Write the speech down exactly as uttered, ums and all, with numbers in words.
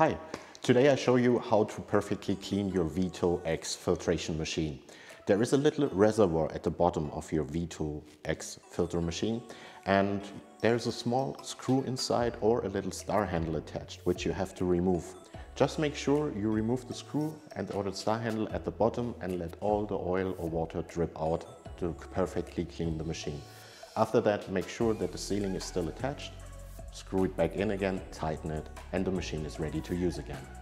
Hi, today I show you how to perfectly clean your Vito X filtration machine. There is a little reservoir at the bottom of your Vito X filter machine, and there is a small screw inside or a little star handle attached, which you have to remove. Just make sure you remove the screw and or the star handle at the bottom and let all the oil or water drip out to perfectly clean the machine. After that, make sure that the sealing is still attached. Screw it back in again, tighten it, and the machine is ready to use again.